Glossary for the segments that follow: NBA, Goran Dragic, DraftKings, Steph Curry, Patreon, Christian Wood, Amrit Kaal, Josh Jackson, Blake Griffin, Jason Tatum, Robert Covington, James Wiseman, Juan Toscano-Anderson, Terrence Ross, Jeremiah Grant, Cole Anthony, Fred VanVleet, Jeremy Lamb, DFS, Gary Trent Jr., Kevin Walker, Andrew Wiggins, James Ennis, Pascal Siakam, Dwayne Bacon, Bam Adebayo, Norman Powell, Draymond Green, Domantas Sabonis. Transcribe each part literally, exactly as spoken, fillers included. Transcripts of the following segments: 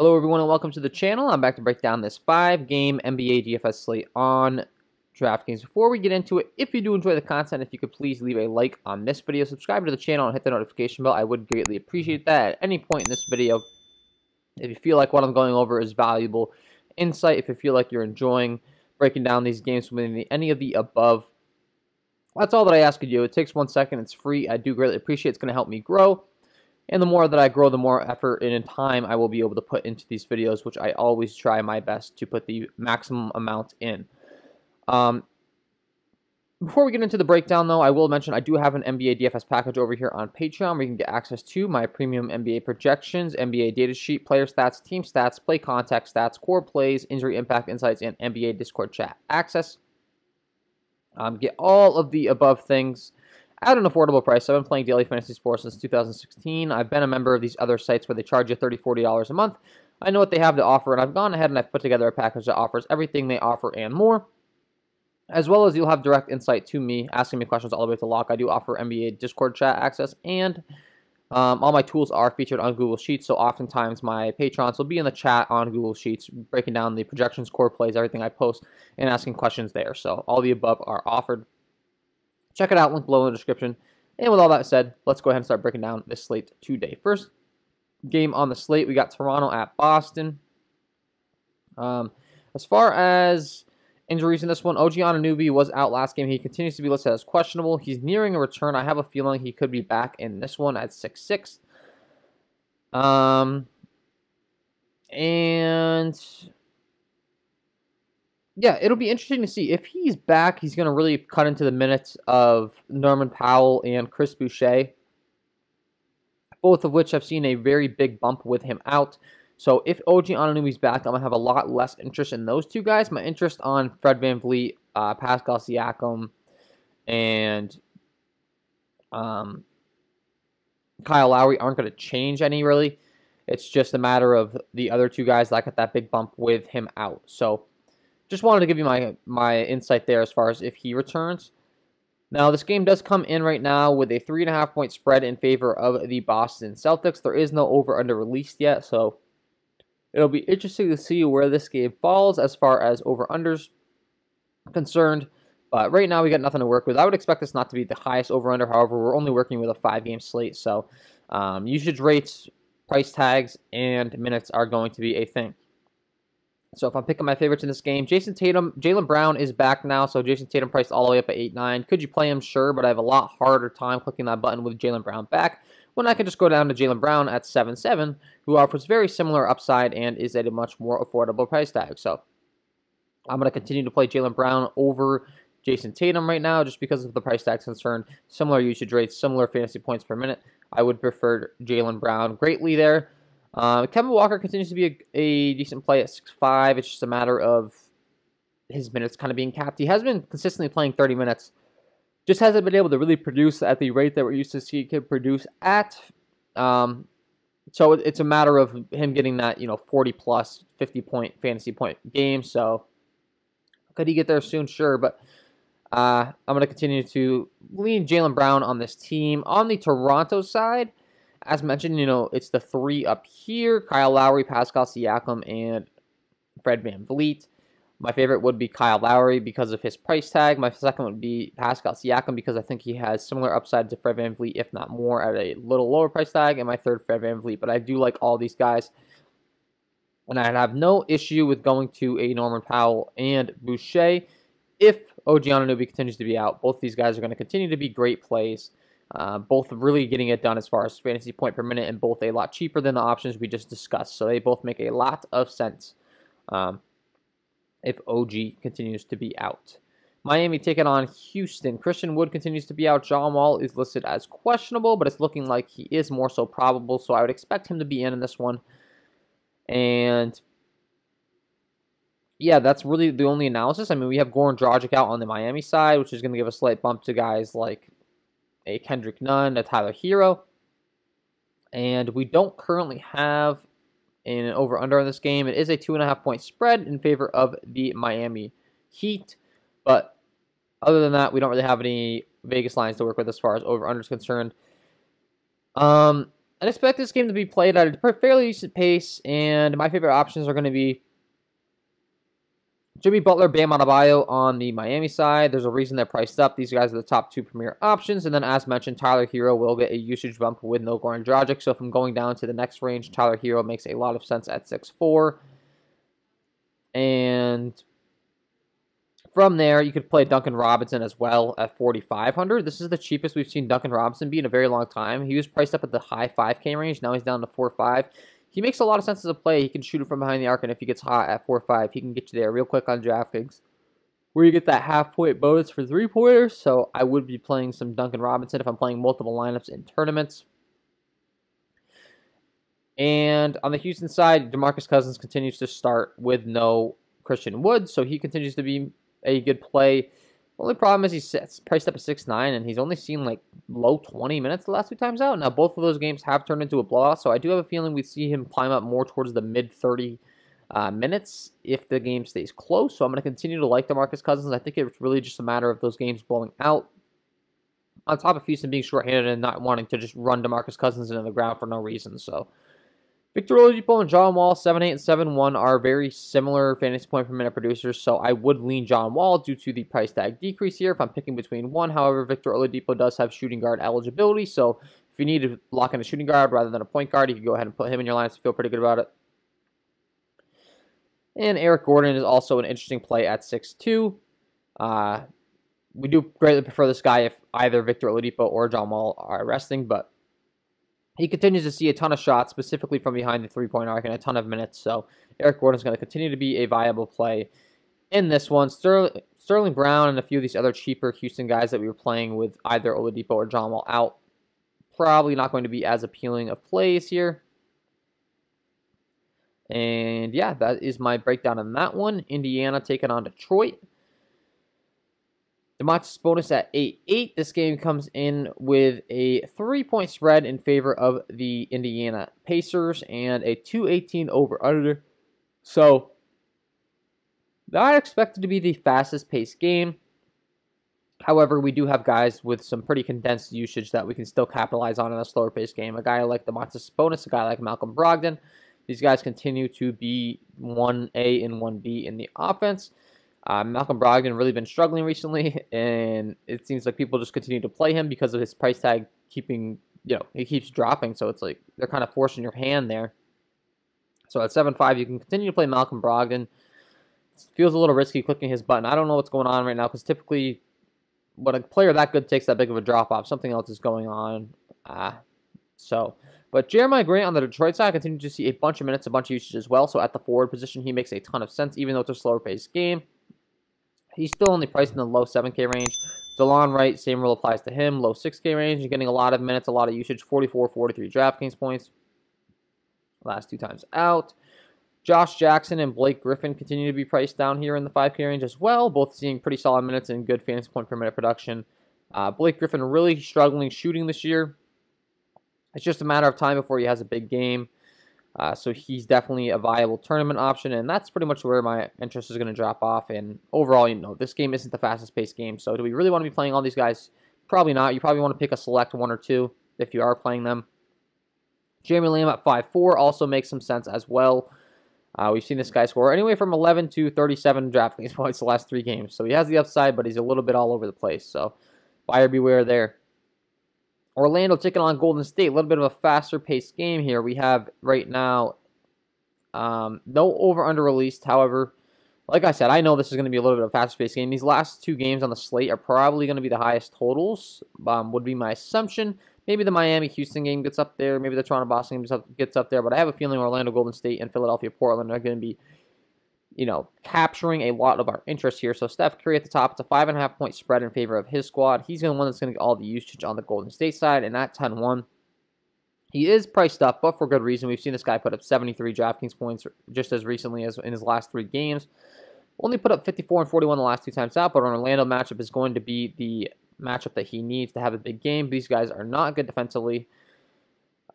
Hello everyone and welcome to the channel. I'm back to break down this five game N B A D F S slate on DraftKings. Before we get into it, if you do enjoy the content, if you could please leave a like on this video, subscribe to the channel, and hit the notification bell. I would greatly appreciate that. At any point in this video, if you feel like what I'm going over is valuable insight, if you feel like you're enjoying breaking down these games from any of the above, that's all that I ask of you. It takes one second. It's free. I do greatly appreciate it. It's going to help me grow. And the more that I grow, the more effort and time I will be able to put into these videos, which I always try my best to put the maximum amount in. Um, before we get into the breakdown, though, I will mention I do have an N B A D F S package over here on Patreon where you can get access to my premium N B A projections, N B A data sheet, player stats, team stats, play contact stats, core plays, injury impact insights, and N B A Discord chat access. Um, get all of the above things at an affordable price. I've been playing daily fantasy sports since two thousand sixteen. I've been a member of these other sites where they charge you thirty dollars, forty dollars a month. I know what they have to offer, and I've gone ahead and I've put together a package that offers everything they offer and more, as well as you'll have direct insight to me, asking me questions all the way to lock. I do offer N B A Discord chat access, and um, all my tools are featured on Google Sheets, so oftentimes my patrons will be in the chat on Google Sheets, breaking down the projections, core plays, everything I post, and asking questions there. So all the above are offered. Check it out, link below in the description. And with all that said, let's go ahead and start breaking down this slate today. First game on the slate, we got Toronto at Boston. Um, as far as injuries in this one, O G Anunoby was out last game. He continues to be listed as questionable. He's nearing a return. I have a feeling he could be back in this one at six six. Um, and... yeah, it'll be interesting to see. If he's back, he's going to really cut into the minutes of Norman Powell and Chris Boucher, both of which have seen a very big bump with him out. So if O G Anunoby's back, I'm going to have a lot less interest in those two guys. My interest on Fred VanVleet, uh, Pascal Siakam, and um, Kyle Lowry aren't going to change any, really. It's just a matter of the other two guys that got that big bump with him out. So just wanted to give you my, my insight there as far as if he returns. Now, this game does come in right now with a three and a half point spread in favor of the Boston Celtics. There is no over-under released yet, so it'll be interesting to see where this game falls as far as over-unders concerned. But right now, we got nothing to work with. I would expect this not to be the highest over-under. However, we're only working with a five game slate, so um, usage rates, price tags, and minutes are going to be a thing. So if I'm picking my favorites in this game, Jason Tatum, Jaylen Brown is back now, so Jason Tatum priced all the way up at eight nine. Could you play him? Sure, but I have a lot harder time clicking that button with Jaylen Brown back, when I can just go down to Jaylen Brown at seven seven, who offers very similar upside and is at a much more affordable price tag. So I'm going to continue to play Jaylen Brown over Jason Tatum right now, just because of the price tag concern. Similar usage rates, similar fantasy points per minute. I would prefer Jaylen Brown greatly there. Uh, Kevin Walker continues to be a, a decent play at six five. It's just a matter of his minutes kind of being capped. He has been consistently playing thirty minutes. Just hasn't been able to really produce at the rate that we're used to see he could produce at. Um, so it, it's a matter of him getting that, you know, forty plus, fifty point fantasy point game. So could he get there soon? Sure, but uh, I'm going to continue to lean Jaylen Brown on this team. On the Toronto side, as mentioned, you know, it's the three up here. Kyle Lowry, Pascal Siakam, and Fred VanVleet. My favorite would be Kyle Lowry because of his price tag. My second would be Pascal Siakam because I think he has similar upside to Fred VanVleet, if not more, at a little lower price tag. And my third, Fred VanVleet. But I do like all these guys. And I have no issue with going to a Norman Powell and Boucher. If O G Anunoby continues to be out, both these guys are going to continue to be great plays. Uh, both really getting it done as far as fantasy point per minute, and both a lot cheaper than the options we just discussed. So they both make a lot of sense um, if O G continues to be out. Miami taking on Houston. Christian Wood continues to be out. John Wall is listed as questionable, but it's looking like he is more so probable. So I would expect him to be in in this one. And yeah, that's really the only analysis. I mean, we have Goran Dragic out on the Miami side, which is going to give a slight bump to guys like a Kendrick Nunn, a Tyler Hero. And we don't currently have an over-under in this game. It is a two and a half point spread in favor of the Miami Heat. But other than that, we don't really have any Vegas lines to work with as far as over-under is concerned. Um, I expect this game to be played at a fairly decent pace, and my favorite options are going to be Jimmy Butler, Bam Adebayo on the Miami side. There's a reason they're priced up. These guys are the top two premier options. And then, as mentioned, Tyler Hero will get a usage bump with no Goran Dragic. So, if I'm going down to the next range, Tyler Hero makes a lot of sense at six four. And from there, you could play Duncan Robinson as well at forty-five hundred. This is the cheapest we've seen Duncan Robinson be in a very long time. He was priced up at the high five K range. Now he's down to four five. He makes a lot of sense as a play. He can shoot it from behind the arc, and if he gets hot at four five, he can get you there real quick on DraftKings, where you get that half-point bonus for three-pointers. So I would be playing some Duncan Robinson if I'm playing multiple lineups in tournaments. And on the Houston side, DeMarcus Cousins continues to start with no Christian Wood, so he continues to be a good play. The only problem is he's priced up at six nine, and he's only seen like low twenty minutes the last two times out. Now, both of those games have turned into a blowout, so I do have a feeling we'd see him climb up more towards the mid thirty uh, minutes if the game stays close. So I'm going to continue to like DeMarcus Cousins. I think it's really just a matter of those games blowing out. On top of Houston being shorthanded and not wanting to just run DeMarcus Cousins into the ground for no reason. So Victor Oladipo and John Wall, seven eight and seven one, are very similar fantasy point per minute producers, so I would lean John Wall due to the price tag decrease here if I'm picking between one. However, Victor Oladipo does have shooting guard eligibility, so if you need to lock in a shooting guard rather than a point guard, you can go ahead and put him in your lineup to feel pretty good about it. And Eric Gordon is also an interesting play at six two. Uh, we do greatly prefer this guy if either Victor Oladipo or John Wall are resting, but he continues to see a ton of shots, specifically from behind the three-point arc, and a ton of minutes. So Eric Gordon is going to continue to be a viable play in this one. Sterling, Sterling Brown and a few of these other cheaper Houston guys that we were playing with either Oladipo or John Wall out, probably not going to be as appealing of plays here. And yeah, that is my breakdown on that one. Indiana taking on Detroit. Domantas Sabonis at eight eight. This game comes in with a three-point spread in favor of the Indiana Pacers and a two eighteen over-under. So, not expected to be the fastest-paced game. However, we do have guys with some pretty condensed usage that we can still capitalize on in a slower-paced game. A guy like Domantas Sabonis, a guy like Malcolm Brogdon. These guys continue to be one A and one B in the offense. Uh, Malcolm Brogdon really been struggling recently, and it seems like people just continue to play him because of his price tag keeping, you know, he keeps dropping, so it's like they're kind of forcing your hand there. So at seven five, you can continue to play Malcolm Brogdon. It feels a little risky clicking his button. I don't know what's going on right now, because typically when a player that good takes that big of a drop-off, something else is going on. Uh, so... But Jeremiah Grant on the Detroit side continues to see a bunch of minutes, a bunch of usage as well. So at the forward position, he makes a ton of sense, even though it's a slower-paced game. He's still only priced in the low seven K range. DeLon Wright, same rule applies to him, low six K range. You're getting a lot of minutes, a lot of usage, forty-four, forty-three DraftKings points last two times out. Josh Jackson and Blake Griffin continue to be priced down here in the five K range as well, both seeing pretty solid minutes and good fantasy point per minute production. Uh, Blake Griffin really struggling shooting this year. It's just a matter of time before he has a big game. Uh, so he's definitely a viable tournament option, and that's pretty much where my interest is going to drop off. And overall, you know, this game isn't the fastest-paced game, so do we really want to be playing all these guys? Probably not. You probably want to pick a select one or two if you are playing them. Jeremy Lamb at five four also makes some sense as well. Uh, we've seen this guy score anyway from eleven to thirty-seven DraftKings points the last three games. So he has the upside, but he's a little bit all over the place. So buyer beware there. Orlando taking on Golden State. A little bit of a faster-paced game here. We have right now um, no over-under released. However, like I said, I know this is going to be a little bit of a faster-paced game. These last two games on the slate are probably going to be the highest totals, um, would be my assumption. Maybe the Miami-Houston game gets up there. Maybe the Toronto-Boston game gets up, gets up there. But I have a feeling Orlando, Golden State, and Philadelphia-Portland are going to be, you know, capturing a lot of our interest here. So Steph Curry at the top, it's a five and a half point spread in favor of his squad. He's going to one that's going to get all the usage on the Golden State side, and at ten one, he is priced up, but for good reason. We've seen this guy put up seventy-three DraftKings points just as recently as in his last three games. Only put up fifty-four and forty-one the last two times out, but an Orlando matchup is going to be the matchup that he needs to have a big game. These guys are not good defensively.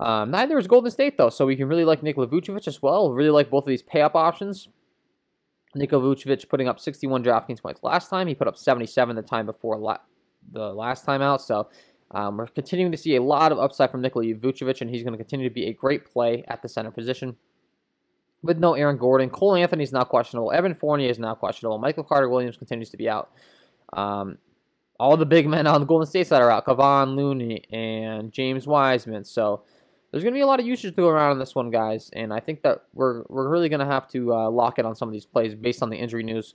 Um, neither is Golden State, though, so we can really like Nikola Vucevic as well. Really like both of these pay-up options. Nikola Vucevic putting up sixty-one DraftKings points last time. He put up seventy-seven the time before la the last time out. So Um, we're continuing to see a lot of upside from Nikola Vucevic, and he's going to continue to be a great play at the center position. With no Aaron Gordon, Cole Anthony is now questionable. Evan Fournier is now questionable. Michael Carter-Williams continues to be out. Um, all the big men on the Golden State side are out. Kevon Looney and James Wiseman. So there's going to be a lot of usage to go around in this one, guys. And I think that we're, we're really going to have to uh, lock in on some of these plays based on the injury news.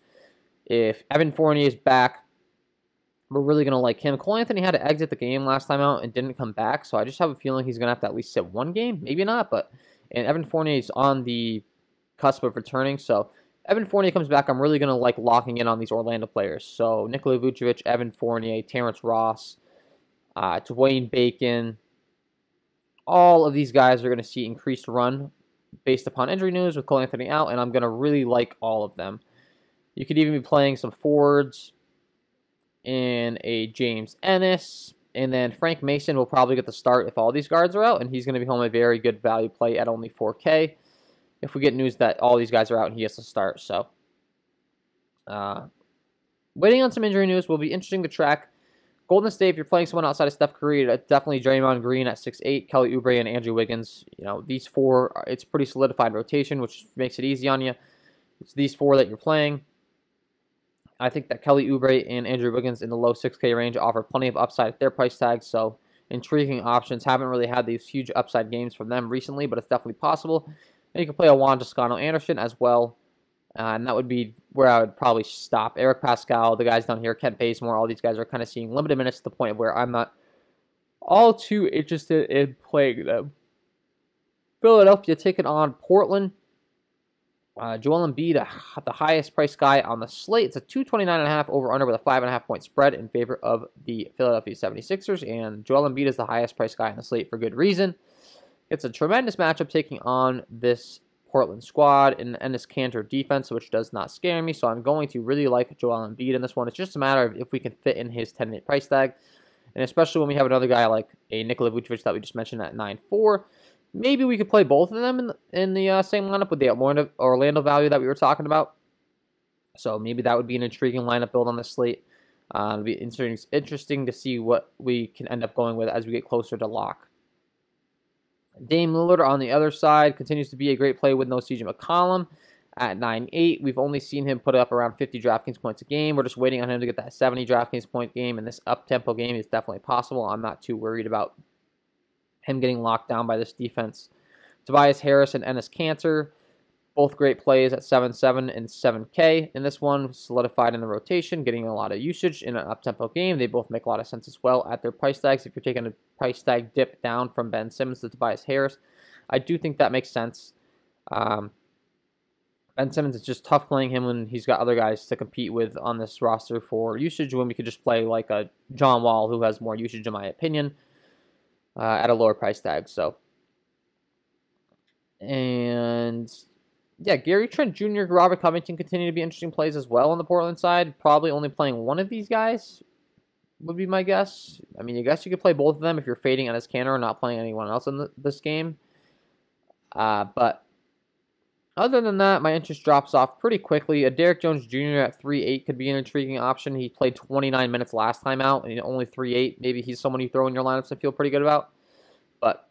If Evan Fournier is back, we're really going to like him. Cole Anthony had to exit the game last time out and didn't come back, so I just have a feeling he's going to have to at least sit one game. Maybe not, but... And Evan Fournier is on the cusp of returning, so Evan Fournier comes back. I'm really going to like locking in on these Orlando players. So Nikola Vucevic, Evan Fournier, Terrence Ross, uh, Dwayne Bacon. All of these guys are going to see increased run based upon injury news with Cole Anthony out, and I'm going to really like all of them. You could even be playing some forwards in a James Ennis, and then Frank Mason will probably get the start if all these guards are out, and he's going to be home a very good value play at only four K if we get news that all these guys are out and he has to start. So, uh, waiting on some injury news will be interesting to track. Golden State, if you're playing someone outside of Steph Curry, definitely Draymond Green at six eight, Kelly Oubre, and Andrew Wiggins. You know, these four, it's pretty solidified rotation, which makes it easy on you. It's these four that you're playing. I think that Kelly Oubre and Andrew Wiggins in the low six K range offer plenty of upside at their price tag, so intriguing options. Haven't really had these huge upside games from them recently, but it's definitely possible. And you can play a Juan Toscano-Anderson as well, uh, and that would be where I would probably stop. Eric Pascal, the guys down here, Kent Bazemore, all these guys are kind of seeing limited minutes to the point where I'm not all too interested in playing them. Philadelphia taking on Portland. Uh, Joel Embiid, uh, the highest priced guy on the slate. It's a two twenty-nine point five over-under with a five point five point spread in favor of the Philadelphia seventy-sixers. And Joel Embiid is the highest priced guy on the slate for good reason. It's a tremendous matchup taking on this Portland squad in Enes Kanter defense, which does not scare me. So I'm going to really like Joel Embiid in this one. It's just a matter of if we can fit in his ten-minute price tag. And especially when we have another guy like a Nikola Vucevic that we just mentioned at nine four. Maybe we could play both of them in the, in the uh, same lineup with the Orlando, Orlando value that we were talking about. So maybe that would be an intriguing lineup build on the slate. Uh, it'll be interesting, interesting to see what we can end up going with as we get closer to lock. Dame Lillard on the other side continues to be a great play with no C J McCollum at nine eight. We've only seen him put up around fifty DraftKings points a game. We're just waiting on him to get that seventy DraftKings point game, and this up-tempo game is definitely possible. I'm not too worried about him getting locked down by this defense. Tobias Harris and Enes Kanter, both great plays at seven seven and seven K. And this one solidified in the rotation, getting a lot of usage in an up-tempo game. They both make a lot of sense as well at their price tags. If you're taking a price tag dip down from Ben Simmons to Tobias Harris, I do think that makes sense. Um, Ben Simmons is just tough playing him when he's got other guys to compete with on this roster for usage, when we could just play like a John Wall, who has more usage in my opinion. Uh, at a lower price tag, so. And, yeah, Gary Trent Junior, Robert Covington continue to be interesting plays as well on the Portland side. Probably only playing one of these guys would be my guess. I mean, I guess you could play both of them if you're fading Enes Kanter and not playing anyone else in the, this game. Uh, but other than that, my interest drops off pretty quickly. A Derek Jones Junior at three eight could be an intriguing option. He played twenty-nine minutes last time out, and only three eight. Maybe he's someone you throw in your lineups and feel pretty good about. But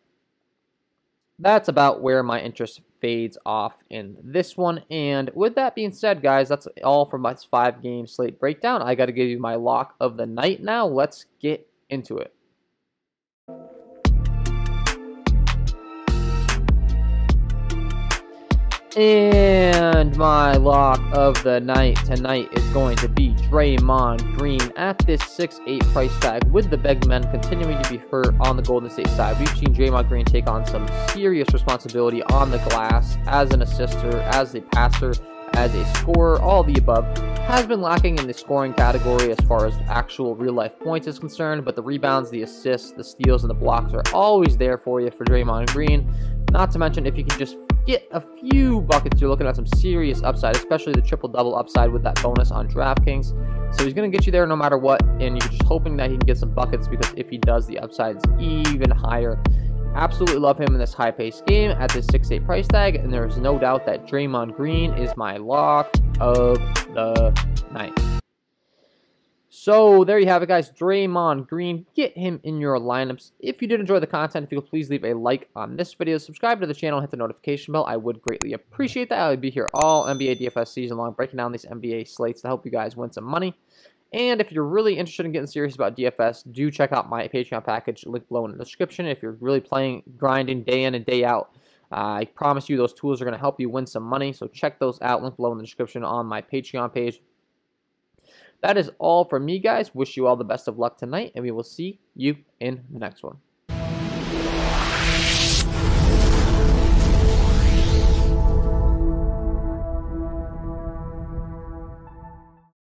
that's about where my interest fades off in this one. And with that being said, guys, that's all for my five-game slate breakdown. I got to give you my lock of the night now. Let's get into it. And my lock of the night tonight is going to be Draymond Green at this six eight price tag, with the big men continuing to be hurt on the Golden State side. We've seen Draymond Green take on some serious responsibility on the glass as an assister, as a passer, as a scorer, all the above. Has been lacking in the scoring category as far as actual real-life points is concerned, but the rebounds, the assists, the steals, and the blocks are always there for you for Draymond Green. Not to mention, if you can just get a few buckets, you're looking at some serious upside, especially the triple-double upside with that bonus on DraftKings. So he's going to get you there no matter what, and you're just hoping that he can get some buckets, because if he does, the upside is even higher. Absolutely love him in this high-paced game at this six eight price tag, and there is no doubt that Draymond Green is my lock of the night. So there you have it, guys. Draymond Green, get him in your lineups. If you did enjoy the content, if you could please leave a like on this video, subscribe to the channel, hit the notification bell. I would greatly appreciate that. I would be here all N B A D F S season long, breaking down these N B A slates to help you guys win some money. And if you're really interested in getting serious about D F S, do check out my Patreon package, link below in the description. If you're really playing, grinding day in and day out, uh, I promise you those tools are going to help you win some money. So check those out, link below in the description on my Patreon page. That is all from me, guys. Wish you all the best of luck tonight, and we will see you in the next one.